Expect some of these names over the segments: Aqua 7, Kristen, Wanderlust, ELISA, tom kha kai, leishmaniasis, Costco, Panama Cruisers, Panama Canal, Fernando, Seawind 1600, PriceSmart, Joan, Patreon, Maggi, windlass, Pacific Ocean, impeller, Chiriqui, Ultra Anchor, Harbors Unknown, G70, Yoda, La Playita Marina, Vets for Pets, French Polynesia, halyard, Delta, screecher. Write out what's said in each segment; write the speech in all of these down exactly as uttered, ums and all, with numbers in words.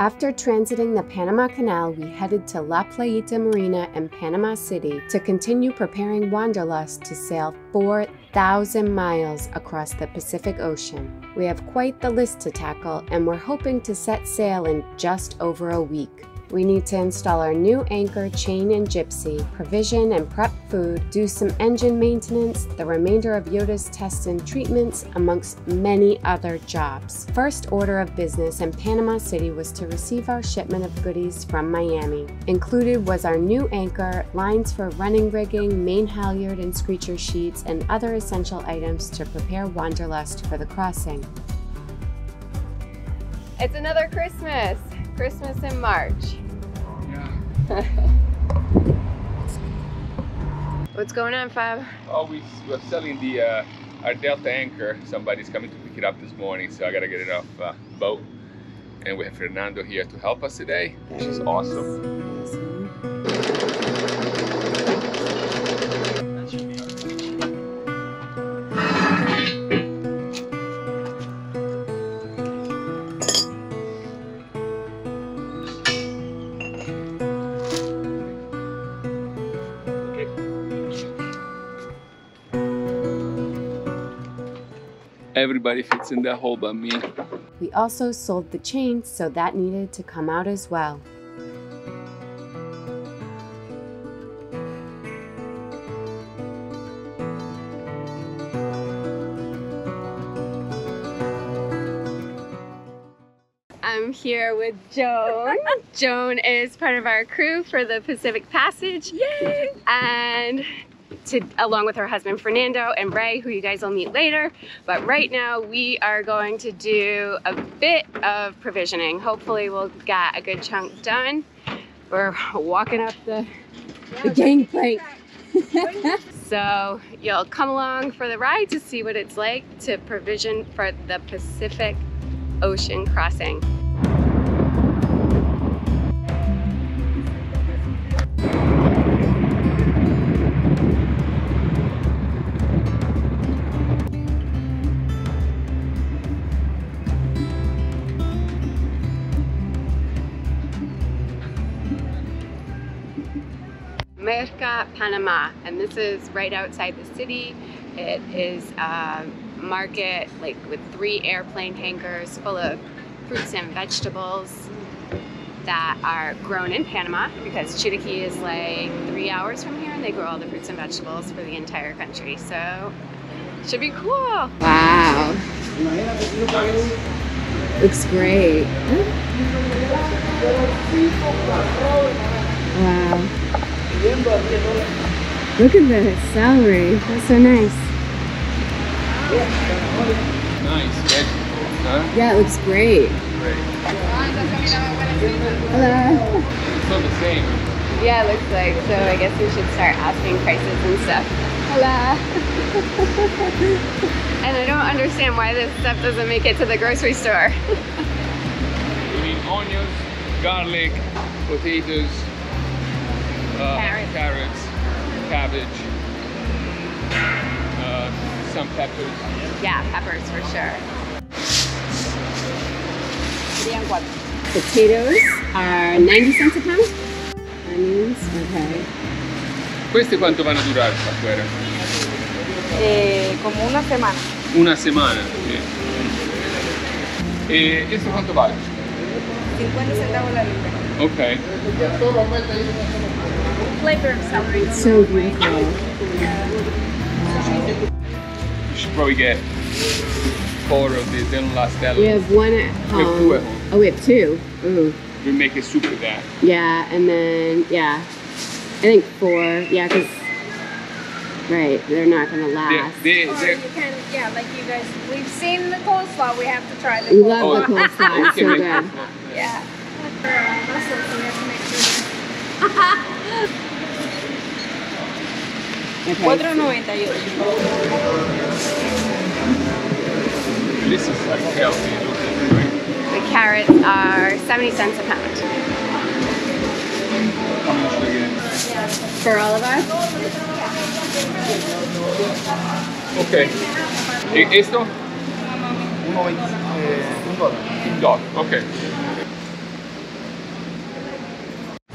After transiting the Panama Canal, we headed to La Playita Marina in Panama City to continue preparing Wanderlust to sail four thousand miles across the Pacific Ocean. We have quite the list to tackle, and we're hoping to set sail in just over a week. We need to install our new anchor, chain, and gypsy, provision and prep food, do some engine maintenance, the remainder of Yoda's tests and treatments, amongst many other jobs. First order of business in Panama City was to receive our shipment of goodies from Miami. Included was our new anchor, lines for running rigging, main halyard and screecher sheets, and other essential items to prepare Wanderlust for the crossing. It's another Christmas. Christmas in March. Yeah. What's going on, Fab? Oh, we were selling the uh, our Delta anchor. Somebody's coming to pick it up this morning, so I gotta get it off uh, boat. And we have Fernando here to help us today. That She's awesome. awesome. Everybody fits in that hole but me. We also sold the chain, so that needed to come out as well. I'm here with Joan. Joan is part of our crew for the Pacific Passage. Yay! And To, along with her husband Fernando and Ray, who you guys will meet later. But right now we are going to do a bit of provisioning. Hopefully we'll get a good chunk done. We're walking up the, yeah, the gangplank. So you'll come along for the ride to see what it's like to provision for the Pacific Ocean crossing. Panama, and this is right outside the city. It is a market like with three airplane hangars full of fruits and vegetables that are grown in Panama, because Chiriqui is like three hours from here and they grow all the fruits and vegetables for the entire country. So it should be cool. Wow. Looks great. Wow. Look at the celery. That's so nice. Nice vegetables, huh? Yeah, it looks great. Great. Hello. It's all the same. Yeah, it looks like. So I guess we should start asking prices and stuff. Hello. And I don't understand why this stuff doesn't make it to the grocery store. We need onions, garlic, potatoes, Uh, carrots. carrots, cabbage, uh, some peppers. Yeah, peppers for sure. Potatoes are ninety cents a pound. Onions, okay. Queste quanto vanno a durare afuera? Eh, como una semana. Una semana, sì. E questo quanto vale? cinquanta centavos la libra. Okay. Flavor of celery. It's so beautiful. Wow. You should probably get four of these, then last that. We have one at home. We have two at home. Oh, we have two? Ooh. We make a soup with that. Yeah, and then, yeah. I think four, yeah, because, right, they're not going to last. They, they, or you can, yeah, like you guys, we've seen the coleslaw, we have to try the coleslaw. We love the coleslaw, it's so good. Yeah. yeah. For uh, mussels, so we have to make sure. Okay. four ninety-eight. This is like healthy. The carrots are seventy cents a pound. How much do we get? For all of us? Okay. Esto? Uno dólar. Okay.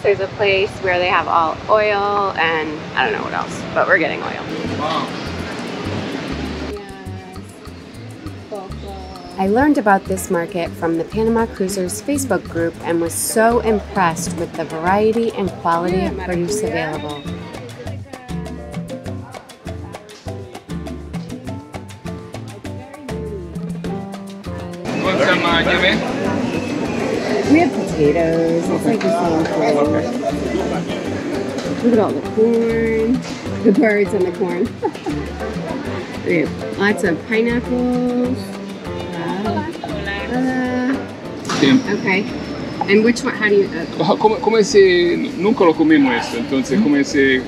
There's a place where they have all oil and I don't know what else, but we're getting oil. Wow. I learned about this market from the Panama Cruisers Facebook group and was so impressed with the variety and quality of produce available. We have potatoes, it's like the same thing. Look at all the corn, the birds and the corn. We have lots of pineapples. Okay. And which one, how do you... Uh, come, come se... Nunca lo comemos esto, entonces como se...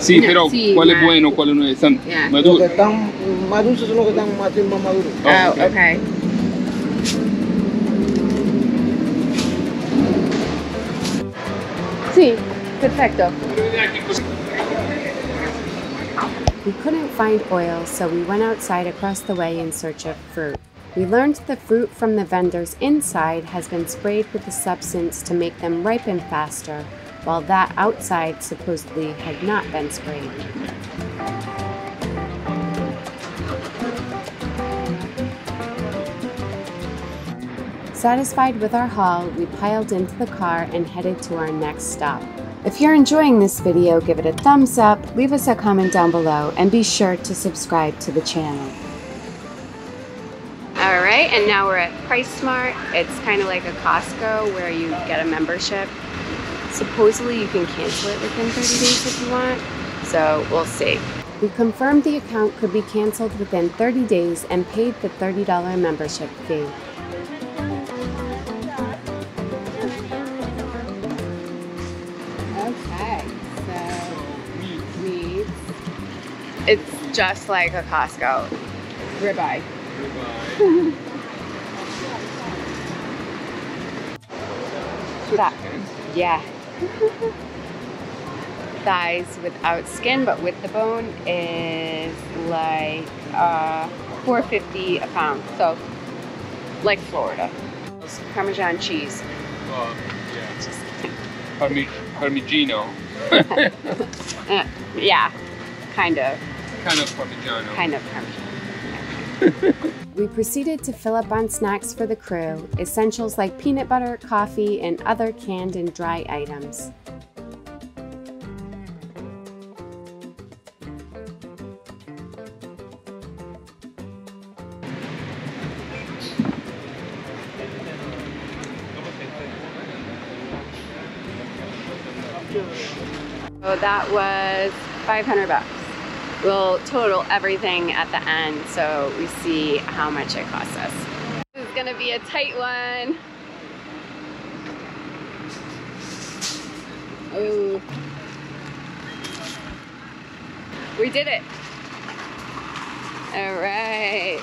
Sí, no, pero sí, ¿cuál es bueno, cuál no es tan yeah. maduro? Los que están más dulces son los que están más maduros. Oh, okay. okay. Sí, perfecto. We couldn't find oil, so we went outside across the way in search of fruit. We learned the fruit from the vendors inside has been sprayed with a substance to make them ripen faster, while that outside supposedly had not been sprayed. Satisfied with our haul, we piled into the car and headed to our next stop. If you're enjoying this video, give it a thumbs up, leave us a comment down below, and be sure to subscribe to the channel. All right, and now we're at PriceSmart. It's kind of like a Costco where you get a membership. Supposedly you can cancel it within thirty days if you want, so we'll see. We confirmed the account could be canceled within thirty days and paid the thirty dollar membership fee. Okay, so weeds. It's just like a Costco. Ribeye. that, yeah. Thighs without skin but with the bone is like uh, four fifty a pound. So like Florida. Parmesan cheese. Uh, yeah. Just Parmi Parmigiano. uh, yeah, kind of. Kind of Parmigiano. Kind of Parmigiano. We proceeded to fill up on snacks for the crew, essentials like peanut butter, coffee, and other canned and dry items. So that was five hundred bucks. We'll total everything at the end so we see how much it costs us. This is gonna be a tight one. Ooh. We did it. All right.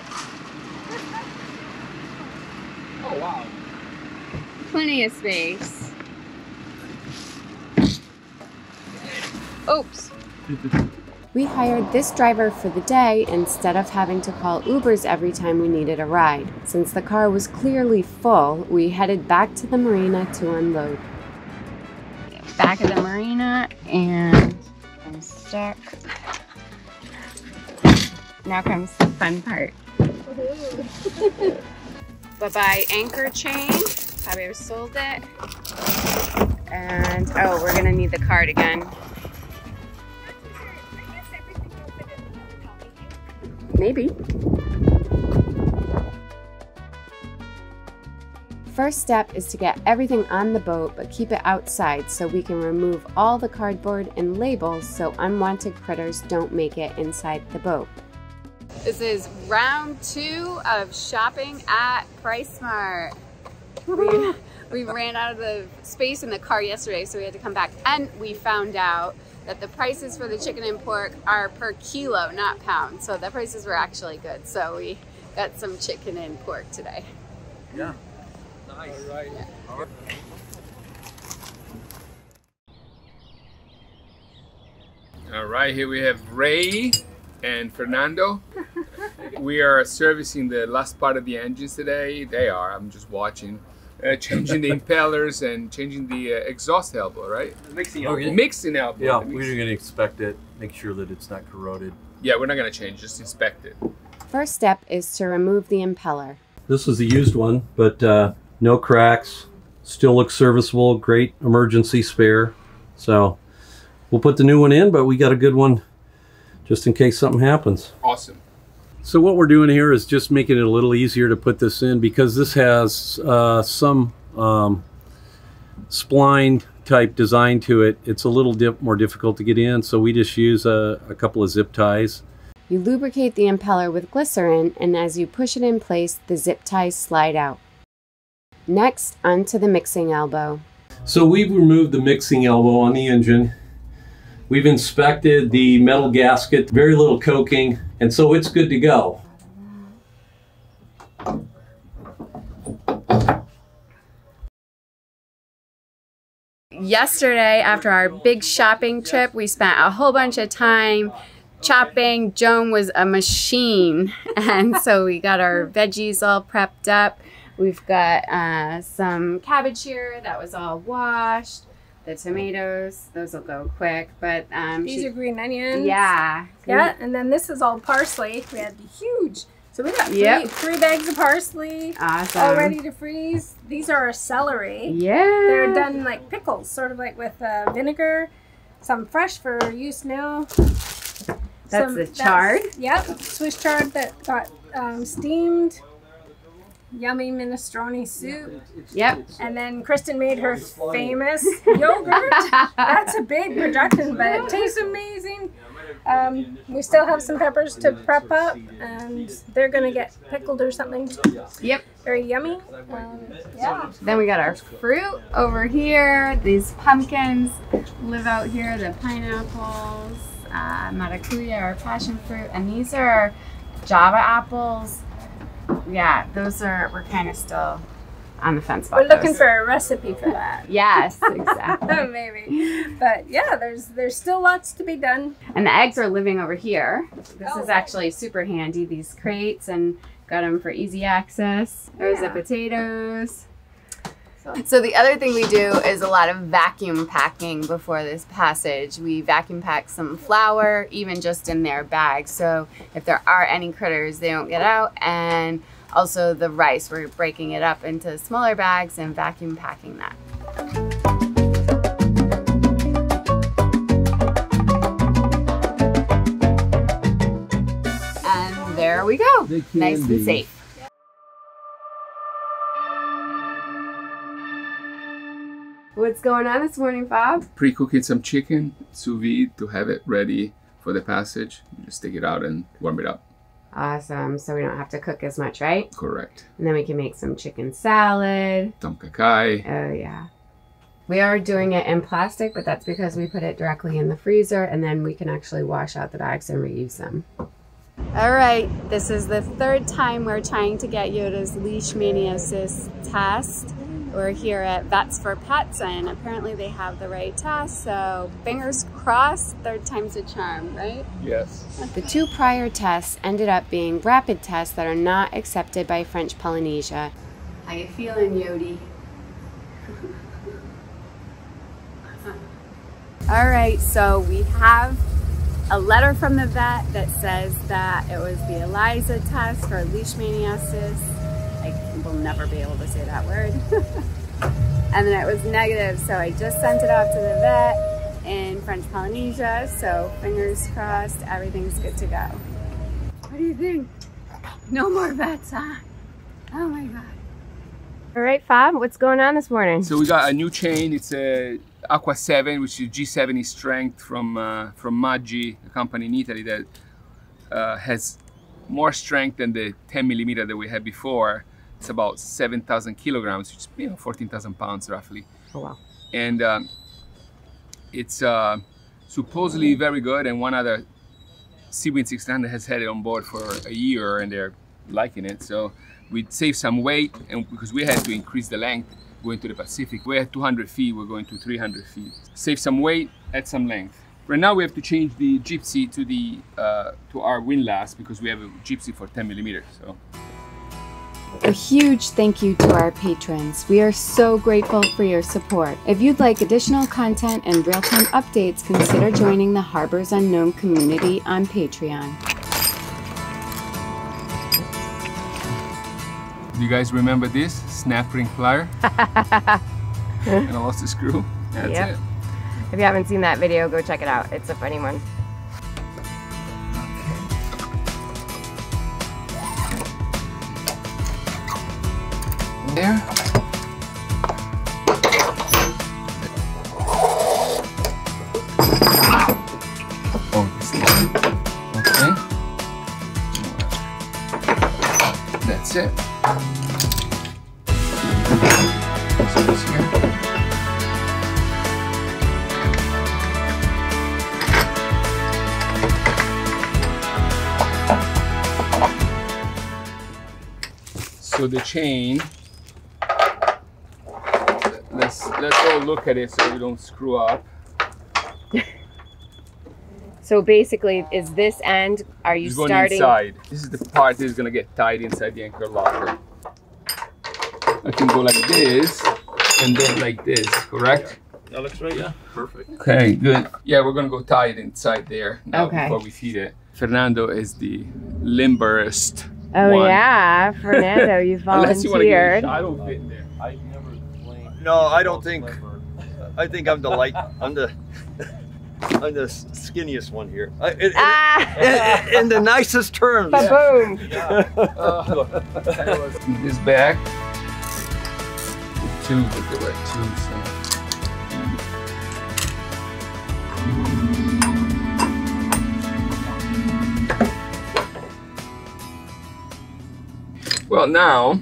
Oh, wow. Plenty of space. Oops. We hired this driver for the day instead of having to call Ubers every time we needed a ride. Since the car was clearly full, we headed back to the marina to unload. Back at the marina and I'm stuck. Now comes the fun part. Bye-bye anchor chain. Probably sold it. And oh, we're gonna need the card again. Maybe. First step is to get everything on the boat but keep it outside so we can remove all the cardboard and labels so unwanted critters don't make it inside the boat. This is round two of shopping at PriceSmart. We, we ran out of the space in the car yesterday so we had to come back and we found out that the prices for the chicken and pork are per kilo, not pound. So the prices were actually good. So we got some chicken and pork today. Yeah, nice. All right. Yeah. All right. All right, here we have Ray and Fernando. We are servicing the last part of the engines today. They are, I'm just watching. uh, changing the impellers and changing the uh, exhaust elbow, right? The mixing elbow. Okay. Mixing elbow. Yeah, mixing. We're going to inspect it, make sure that it's not corroded. Yeah, we're not going to change, just inspect it. First step is to remove the impeller. This is a used one, but uh, no cracks. Still looks serviceable, great emergency spare. So we'll put the new one in, but we got a good one just in case something happens. Awesome. So what we're doing here is just making it a little easier to put this in because this has uh, some um, spline type design to it. It's a little dip more difficult to get in, so we just use a, a couple of zip ties. You lubricate the impeller with glycerin, and as you push it in place, the zip ties slide out. Next, onto the mixing elbow. So we've removed the mixing elbow on the engine. We've inspected the metal gasket, very little coking, and so it's good to go. Yesterday, after our big shopping trip, we spent a whole bunch of time chopping. Joan was a machine, and so we got our veggies all prepped up. We've got uh, some cabbage here that was all washed. The tomatoes, those will go quick, but um, these she, are green onions. Yeah, yeah, and then this is all parsley. We had the huge, so we got yep. three, three bags of parsley, awesome, all ready to freeze. These are our celery. Yeah, they're done like pickles, sort of like with uh, vinegar. Some fresh for use now. That's Some, the chard. That's, yep, Swiss chard that got um, steamed. Yummy minestrone soup. Yep. And then Kristen made her famous yogurt. That's a big production, but it tastes amazing. Um, we still have some peppers to prep up, and they're going to get pickled or something. Yep. Very yummy. Um, yeah. Then we got our fruit over here. These pumpkins live out here, the pineapples, uh, maracuya or passion fruit, and these are Java apples. Yeah, those are, we're kind of still on the fence about We're looking those. for a recipe for that. Yes, exactly. Maybe. But yeah, there's there's still lots to be done. And the eggs are living over here. This oh, is actually super handy, these crates, and got them for easy access. There's yeah. the potatoes. So the other thing we do is a lot of vacuum packing before this passage. We vacuum pack some flour, even just in their bags. So if there are any critters, they don't get out. And also the rice, we're breaking it up into smaller bags and vacuum packing that. And there we go, nice and safe. What's going on this morning, Bob? Pre-cooking some chicken, sous vide, to have it ready for the passage. You just take it out and warm it up. Awesome, so we don't have to cook as much, right? Correct. And then we can make some chicken salad. Tom kha kai. Oh yeah. We are doing it in plastic, but that's because we put it directly in the freezer and then we can actually wash out the bags and reuse them. All right, this is the third time we're trying to get Yoda's leishmaniasis test. We're here at Vets for Pets, and apparently they have the right test, so fingers crossed, third time's a charm, right? Yes. The two prior tests ended up being rapid tests that are not accepted by French Polynesia. How you feeling, Yodi? All right, so we have a letter from the vet that says that it was the ELISA test for leishmaniasis. I will never be able to say that word. And then it was negative, so I just sent it off to the vet in French Polynesia, so fingers crossed, everything's good to go. What do you think? No more vets, huh? Oh my God. All right, Fab, what's going on this morning? So we got a new chain. It's a Aqua seven, which is G seventy strength from, uh, from Maggi, a company in Italy that uh, has more strength than the ten millimeter that we had before. It's about seven thousand kilograms, which is, you know, fourteen thousand pounds roughly. Oh, wow. And um, it's uh, supposedly very good, and one other, Seawind six hundred, has had it on board for a year and they're liking it. So we saved some weight, and because we had to increase the length going to the Pacific. We had two hundred feet, we're going to three hundred feet. Save some weight, add some length. Right now we have to change the gypsy to the uh, to our windlass because we have a gypsy for ten millimeters. So. A huge thank you to our patrons. We are so grateful for your support. If you'd like additional content and real-time updates, consider joining the Harbors Unknown community on Patreon. Do you guys remember this? Snap ring plier. And I lost the screw. That's yep. it. If you haven't seen that video, go check it out. It's a funny one. There. Oh, this thing. Okay. That's it. So this here. So the chain. Let's, let's all look at it so we don't screw up. So basically, is this end, are you it's going starting? Inside. This is the part that's gonna get tied inside the anchor locker. I can go like this, and then like this, correct? Yeah. That looks right, yeah, perfect. Okay, good. Yeah, we're gonna go tie it inside there now okay. before we feed it. Fernando is the limberest Oh one. Yeah, Fernando, you volunteered. Unless you wanna get a shot, I don't fit there. I never No, I don't think. I think I'm the light. I'm the. I'm the skinniest one here. I, it, ah! in, in the nicest terms. Ba-boom. Yeah. Uh, this back. Two, but there were two. So. Well, now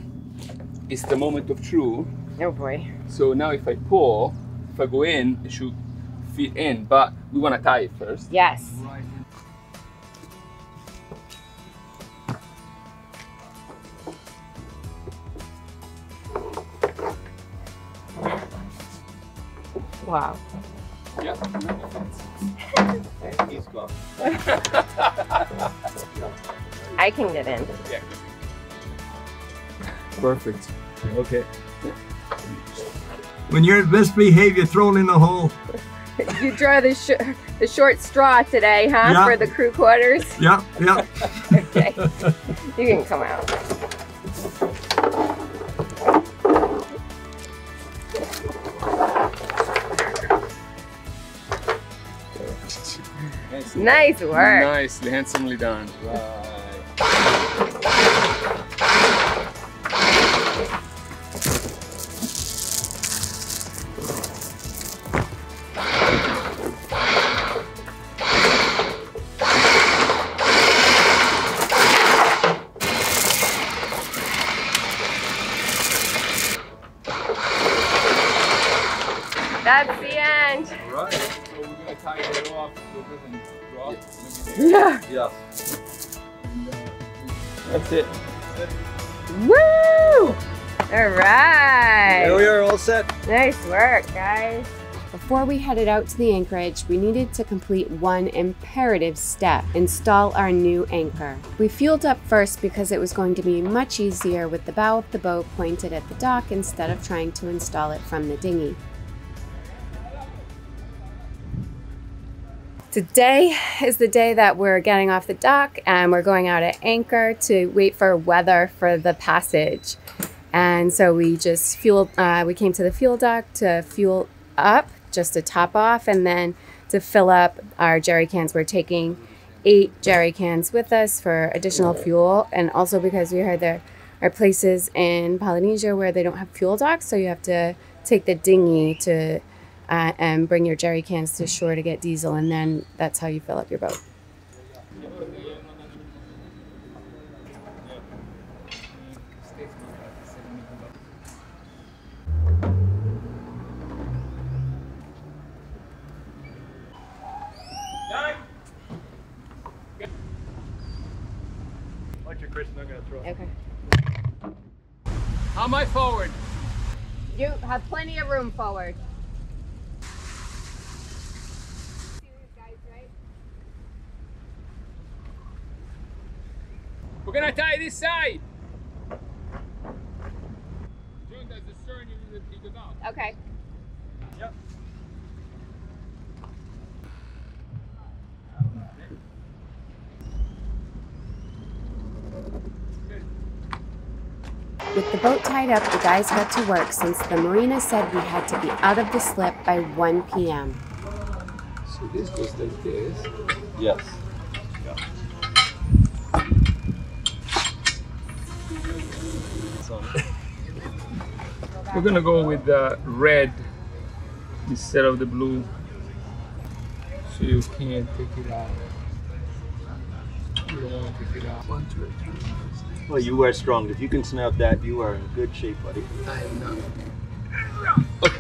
it's the moment of truth. Oh boy. So now if I pull, if I go in, it should fit in, but we want to tie it first. Yes. Right. Wow. Yeah. And he's gone. I can get in. Yeah. Perfect. Okay. When you're at best behave, you're thrown in the hole. You draw the, sh the short straw today, huh? Yeah. For the crew quarters? Yeah, yeah. Okay. You can come out. Nice, nice work. Nicely, handsomely done. Right. That's the end. All right. So we're gonna tie it off so it doesn't drop. Yeah. Yeah. That's it. Woo! All right. There we are, all set. Nice work, guys. Before we headed out to the anchorage, we needed to complete one imperative step, install our new anchor. We fueled up first because it was going to be much easier with the bow of the boat pointed at the dock instead of trying to install it from the dinghy. Today is the day that we're getting off the dock and we're going out at anchor to wait for weather for the passage. And so we just fueled, uh, we came to the fuel dock to fuel up, just to top off, and then to fill up our jerry cans. We're taking eight jerry cans with us for additional fuel, and also because we heard there are places in Polynesia where they don't have fuel docks, so you have to take the dinghy to Uh, and bring your jerry cans to shore to get diesel, and then that's how you fill up your boat. Watch your Chris, not gonna throw. Okay. How am I forward? You have plenty of room forward. We're gonna tie this side. good, be good dog. Okay. Yep. With the boat tied up, the guys got to work since the marina said we had to be out of the slip by one p m So this goes like this? Yes. Yeah. We're gonna go with the red instead of the blue, so you can't take it out. You don't want to take it out. One, two, three. Well, you are strong. If you can snap that, you are in good shape, buddy. I am not. Okay.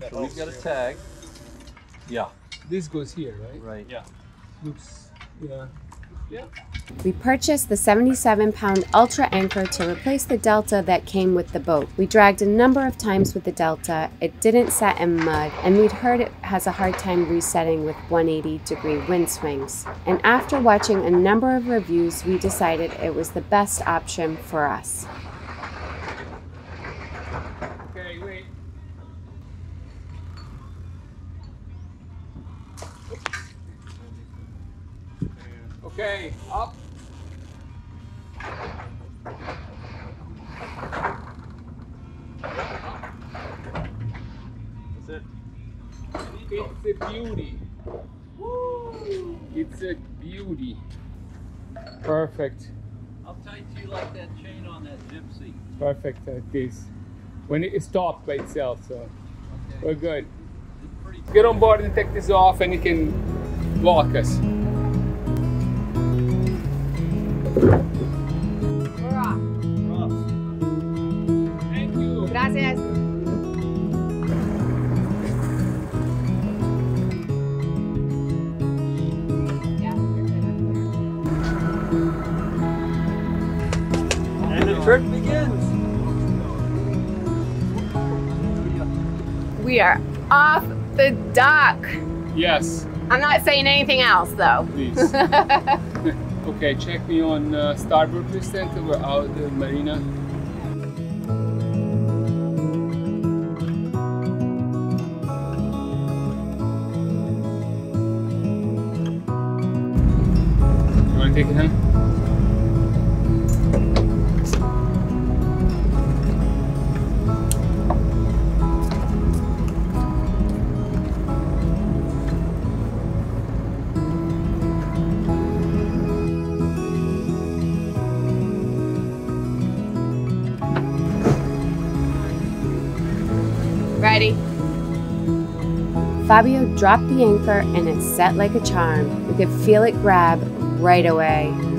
Right. So we've got a tag. Yeah. This goes here, right? Right. Yeah. Looks, yeah. Yeah. We purchased the seventy-seven pound Ultra Anchor to replace the Delta that came with the boat. We dragged a number of times with the Delta, it didn't set in mud, and we'd heard it has a hard time resetting with one hundred eighty degree wind swings. And after watching a number of reviews, we decided it was the best option for us. Okay, wait. Okay, up. That's it. It's a beauty. Woo! It's a beauty. Perfect. I'll tie to you like that chain on that gypsy. Perfect like this. When it stopped by itself, so okay. We're good. Get on board and take this off, and you can walk us. Gracias. And the trip begins. We are off the dock. Yes. I'm not saying anything else though. Please. Okay, check me on uh, starboard please, until we're out of the marina. You want to take it, huh? Fabio dropped the anchor and it set like a charm. We could feel it grab right away.